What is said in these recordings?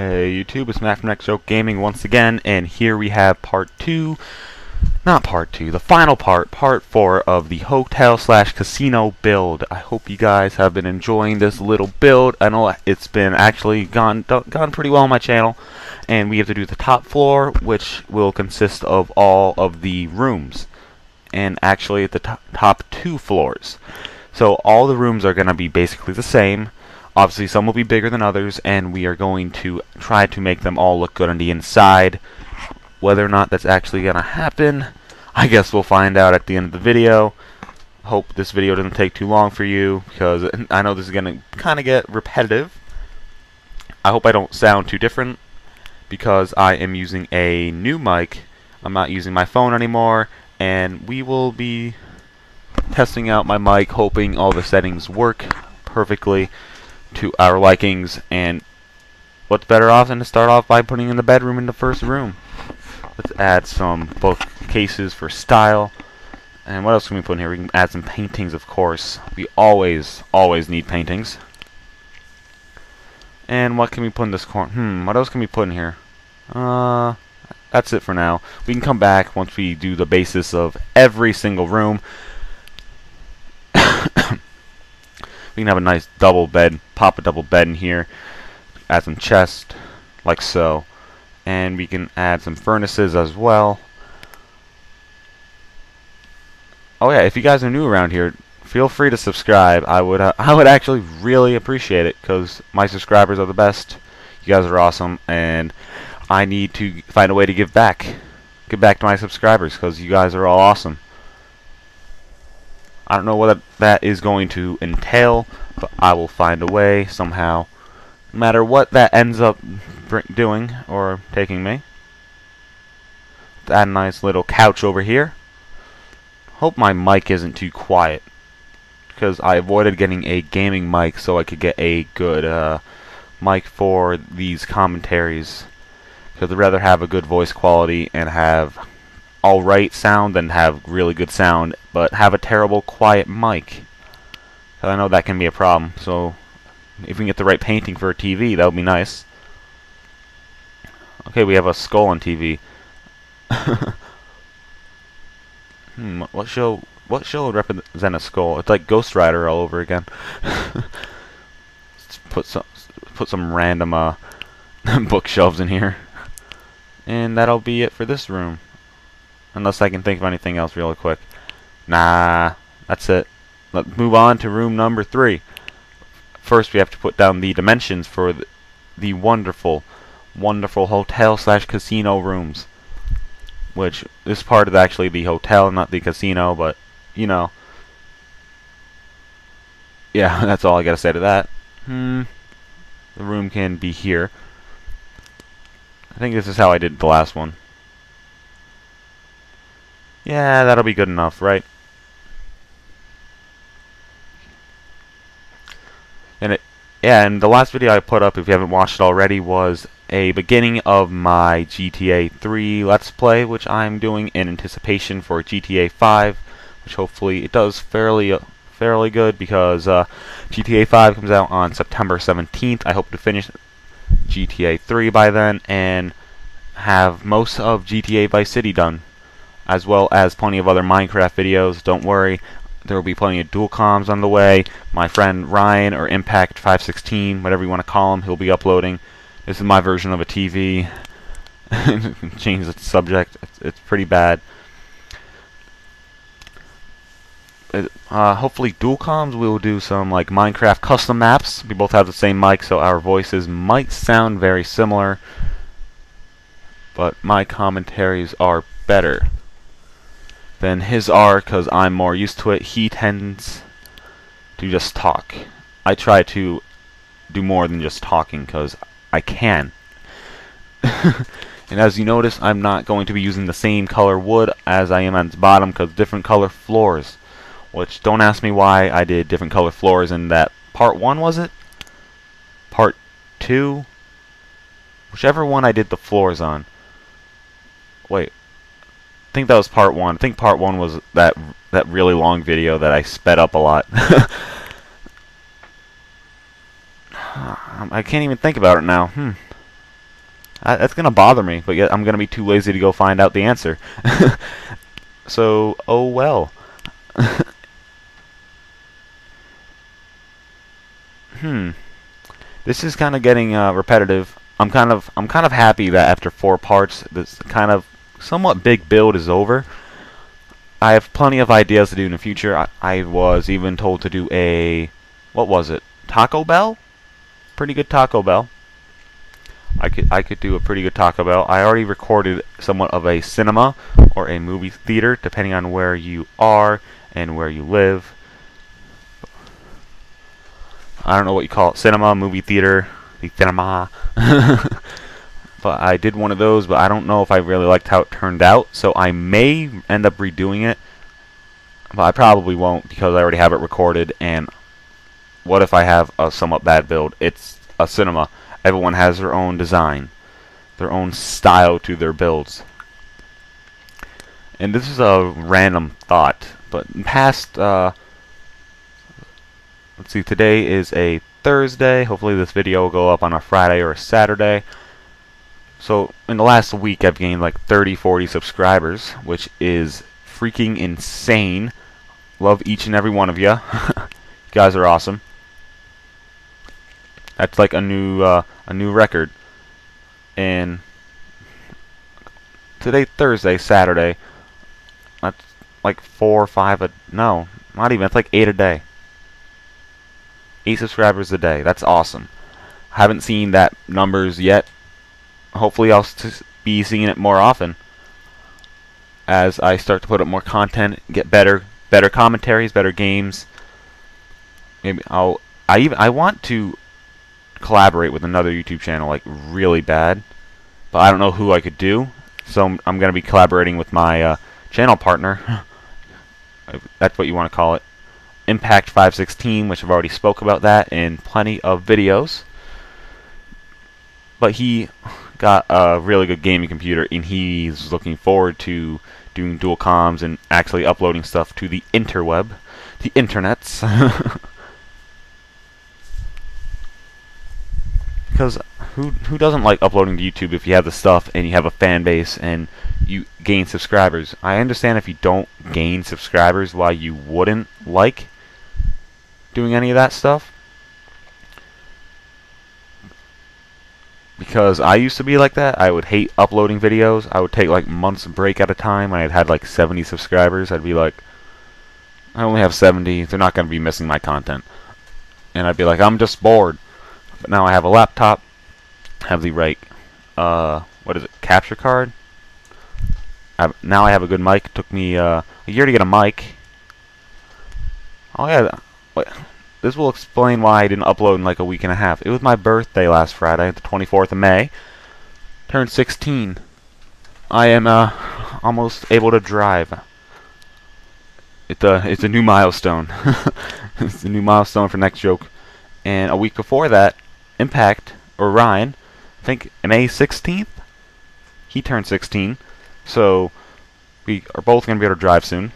Hey YouTube, it's Matt from Next Joke Gaming once again, and here we have the final part 4 of the hotel/casino build. I hope you guys have been enjoying this little build. I know it's been actually gone pretty well on my channel, and we have to do the top floor, which will consist of all of the rooms, and actually the top 2 floors. So all the rooms are going to be basically the same. Obviously, some will be bigger than others, and we are going to try to make them all look good on the inside. Whether or not that's actually going to happen, I guess we'll find out at the end of the video. Hope this video doesn't take too long for you, because I know this is going to kind of get repetitive. I hope I don't sound too different, because I am using a new mic. I'm not using my phone anymore, and we will be testing out my mic, hoping all the settings work perfectly to our likings. And what's better off than to start off by putting in the bedroom in the first room. Let's add some bookcases for style. And what else can we put in here? We can add some paintings, of course. We always need paintings. And what can we put in this corner? What else can we put in here? That's it for now. We can come back once we do the basis of every single room. We can have a nice double bed, pop a double bed in here, add some chests, like so. And we can add some furnaces as well. Oh yeah, if you guys are new around here, feel free to subscribe. I would actually really appreciate it, because my subscribers are the best. You guys are awesome, and I need to find a way to give back. Give back to my subscribers, because you guys are all awesome. I don't know what that is going to entail, but I will find a way somehow. No matter what that ends up doing or taking me. That nice little couch over here. Hope my mic isn't too quiet, because I avoided getting a gaming mic so I could get a good mic for these commentaries. Because I'd rather have a good voice quality and have alright sound than have really good sound, but have a terrible quiet mic. I know that can be a problem, so if we can get the right painting for a TV, that would be nice. Okay, we have a skull on TV. What show would represent a skull? It's like Ghost Rider all over again. Let's put some random bookshelves in here. And that'll be it for this room. Unless I can think of anything else real quick. Nah, that's it. Let's move on to room number 3. First, we have to put down the dimensions for the wonderful, wonderful hotel/casino rooms. Which, this part is actually the hotel, not the casino, but, you know. Yeah, that's all I gotta say to that. The room can be here. I think this is how I did the last one. Yeah, that'll be good enough, right? And the last video I put up, if you haven't watched it already, was a beginning of my GTA 3 Let's Play, which I'm doing in anticipation for GTA 5, which hopefully it does fairly good, because GTA 5 comes out on September 17th. I hope to finish GTA 3 by then and have most of GTA Vice City done, as well as plenty of other Minecraft videos. Don't worry, there will be plenty of dual comms on the way. My friend Ryan, or Impact516, whatever you want to call him, he'll be uploading. This is my version of a TV. Change the subject. It's pretty bad. Hopefully dual comms, we'll do some like Minecraft custom maps. We both have the same mic, so our voices might sound very similar. But my commentaries are better than his are, because I'm more used to it. He tends to just talk. I try to do more than just talking, because I can. And as you notice, I'm not going to be using the same color wood as I am on its bottom, because different color floors. Which, don't ask me why I did different color floors in that part 1, was it? Part 2? Whichever one I did the floors on. Wait. I think that was part 1. I think part 1 was that really long video that I sped up a lot. I can't even think about it now. That's gonna bother me, but yet I'm gonna be too lazy to go find out the answer. So, oh well. This is kind of getting repetitive. I'm kind of happy that after 4 parts, this kind of somewhat big build is over. I have plenty of ideas to do in the future. I was even told to do a, what was it? Taco Bell? Pretty good Taco Bell. I could do a pretty good Taco Bell. I already recorded somewhat of a cinema or a movie theater, depending on where you are and where you live. I don't know what you call it, cinema, movie theater, the cinema. But I did one of those, but I don't know if I really liked how it turned out, so I may end up redoing it, but I probably won't because I already have it recorded. And what if I have a somewhat bad build? It's a cinema. Everyone has their own design, their own style to their builds. And this is a random thought, but in past, let's see, today is a Thursday. Hopefully this video will go up on a Friday or a Saturday. So in the last week I've gained like 30-40 subscribers, which is freaking insane. Love each and every one of you. You guys are awesome. That's like a new record. And today, Thursday, Saturday, that's like 4 or 5 a, no, not even, it's like 8 a day. 8 subscribers a day. That's awesome. Haven't seen that numbers yet. Hopefully I'll be seeing it more often as I start to put up more content, get better commentaries, better games. Maybe I want to collaborate with another YouTube channel like really bad, but I don't know who I could do. So I'm going to be collaborating with my channel partner. That's what you want to call it. Impact516, which I've already spoke about that in plenty of videos. But he got a really good gaming computer, and he's looking forward to doing dual comms and actually uploading stuff to the interweb, the internets. Because who doesn't like uploading to YouTube if you have the stuff and you have a fan base and you gain subscribers? I understand if you don't gain subscribers, why you wouldn't like doing any of that stuff. Because I used to be like that. I would hate uploading videos. I would take like months of break at a time when I'd had like 70 subscribers. I'd be like, I only have 70. They're not going to be missing my content. And I'd be like, I'm just bored. But now I have a laptop. I have the right, what is it, capture card? Now I have a good mic. It took me a year to get a mic. Oh yeah, wait. This will explain why I didn't upload in like a week and a half. It was my birthday last Friday, the 24th of May. Turned 16. I am almost able to drive. It's a new milestone. It's a new milestone for Next Joke. And a week before that, Impact, or Ryan, I think May 16th? He turned 16. So we are both going to be able to drive soon.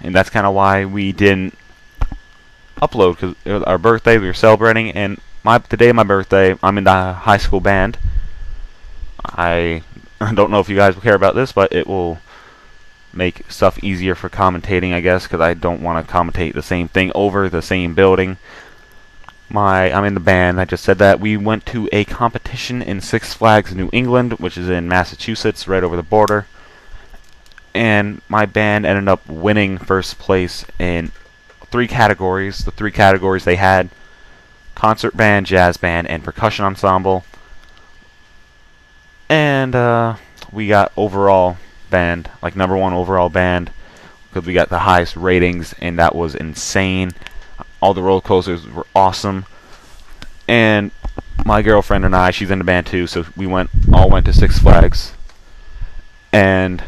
And that's kind of why we didn't upload, because it was our birthday, we were celebrating, and the day of my birthday, I'm in the high school band. I don't know if you guys will care about this, but it will make stuff easier for commentating, I guess, because I don't want to commentate the same thing over the same building. I'm in the band, I just said that. We went to a competition in Six Flags New England, which is in Massachusetts, right over the border, and my band ended up winning first place in 3 categories. The 3 categories they had: concert band, jazz band, and percussion ensemble. And we got overall band, like #1 overall band, because we got the highest ratings, and that was insane. All the roller coasters were awesome. And my girlfriend and I, she's in the band too, so we all went to Six Flags, and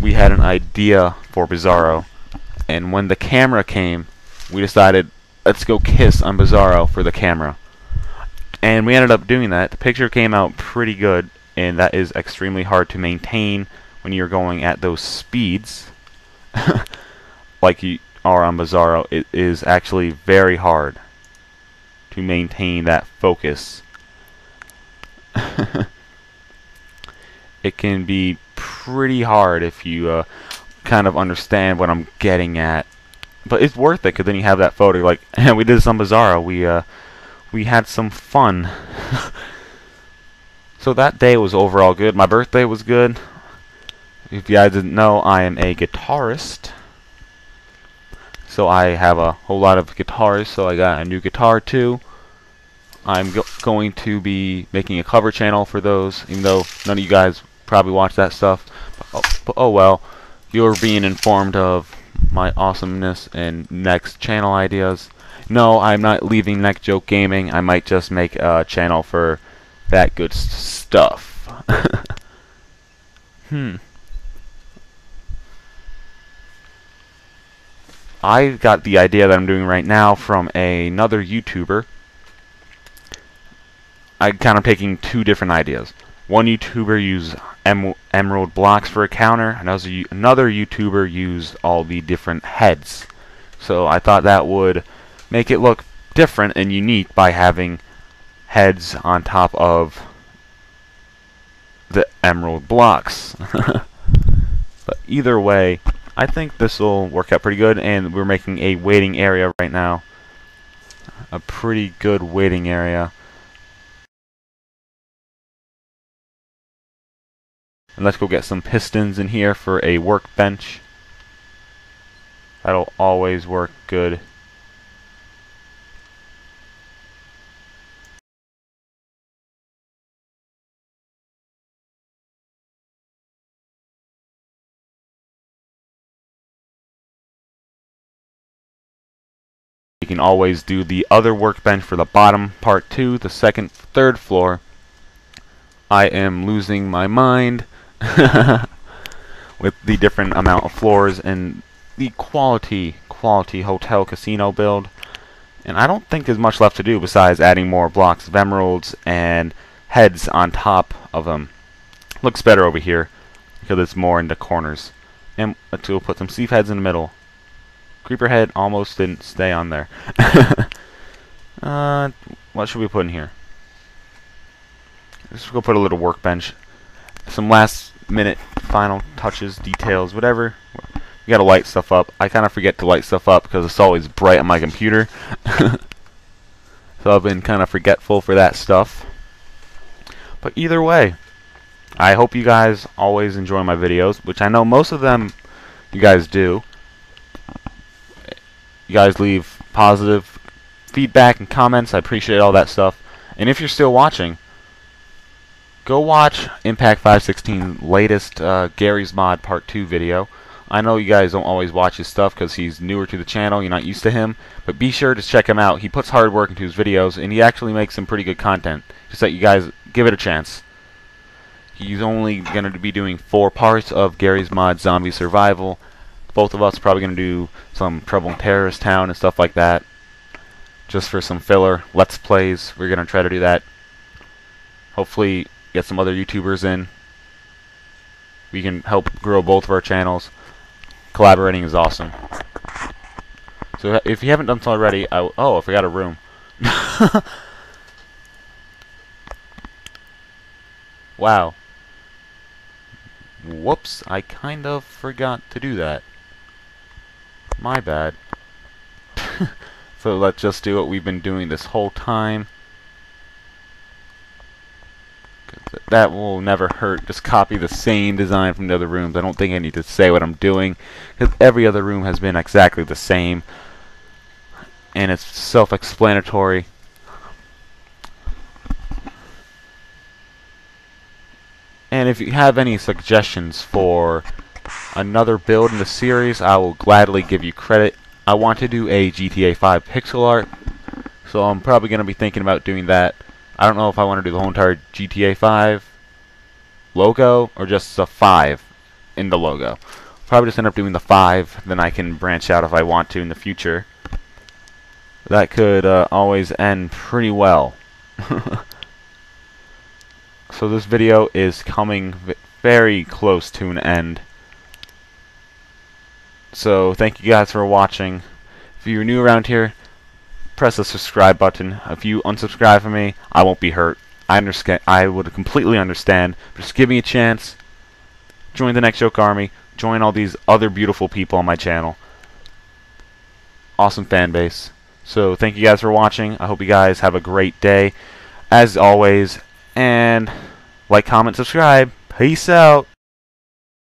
we had an idea for Bizarro. And when the camera came, we decided, let's go kiss on Bizarro for the camera. And we ended up doing that. The picture came out pretty good, and that is extremely hard to maintain when you're going at those speeds like you are on Bizarro. It is actually very hard to maintain that focus. It can be pretty hard if you kind of understand what I'm getting at. But it's worth it, because then you have that photo. Like, we did some Bizarro. We had some fun. So that day was overall good. My birthday was good. If you guys didn't know, I am a guitarist. So I have a whole lot of guitars. So I got a new guitar too. I'm going to be making a cover channel for those, even though none of you guys probably watch that stuff. But oh well, you're being informed of my awesomeness and next channel ideas. No, I'm not leaving Next Joke Gaming. I might just make a channel for that good stuff. I got the idea that I'm doing right now from another YouTuber. I'm kind of taking two different ideas. One YouTuber used emerald blocks for a counter, and another YouTuber used all the different heads. So I thought that would make it look different and unique by having heads on top of the emerald blocks. But either way, I think this will work out pretty good, and we're making a waiting area right now. A pretty good waiting area. And let's go get some pistons in here for a workbench. That'll always work good. You can always do the other workbench for the bottom part too, the third floor. I am losing my mind. With the different amount of floors and the quality hotel casino build. And I don't think there's much left to do besides adding more blocks of emeralds and heads on top of them. Looks better over here because it's more in the corners. And let's go put some thief heads in the middle. Creeper head almost didn't stay on there. What should we put in here? Let's go put a little workbench. Some last minute final touches, details, whatever. You gotta light stuff up. I kind of forget to light stuff up because it's always bright on my computer. So I've been kind of forgetful for that stuff. But either way, I hope you guys always enjoy my videos, which I know most of them you guys do. You guys leave positive feedback and comments. I appreciate all that stuff. And if you're still watching, go watch Impact516's latest Garry's Mod Part 2 video. I know you guys don't always watch his stuff because he's newer to the channel, you're not used to him, but be sure to check him out. He puts hard work into his videos, and he actually makes some pretty good content. Just that you guys give it a chance. He's only going to be doing 4 parts of Garry's Mod Zombie Survival. Both of us are probably going to do some Trouble in Terrorist Town and stuff like that. Just for some filler. Let's Plays. We're going to try to do that. Hopefully get some other YouTubers in. We can help grow both of our channels. Collaborating is awesome. So if you haven't done so already, oh, I forgot a room. Wow. Whoops, I kind of forgot to do that. My bad. So let's just do what we've been doing this whole time. That will never hurt. Just copy the same design from the other rooms. I don't think I need to say what I'm doing, because every other room has been exactly the same. And it's self-explanatory. And if you have any suggestions for another build in the series, I will gladly give you credit. I want to do a GTA 5 pixel art, so I'm probably going to be thinking about doing that. I don't know if I want to do the whole entire GTA 5 logo or just the 5 in the logo. Probably just end up doing the 5, then I can branch out if I want to in the future. That could always end pretty well. So this video is coming very close to an end. So thank you guys for watching. If you're new around here, press the subscribe button. If you unsubscribe from me, I won't be hurt. I would completely understand. But just give me a chance. Join the Next Joke Army. Join all these other beautiful people on my channel. Awesome fan base. So thank you guys for watching. I hope you guys have a great day, as always. And like, comment, subscribe. Peace out.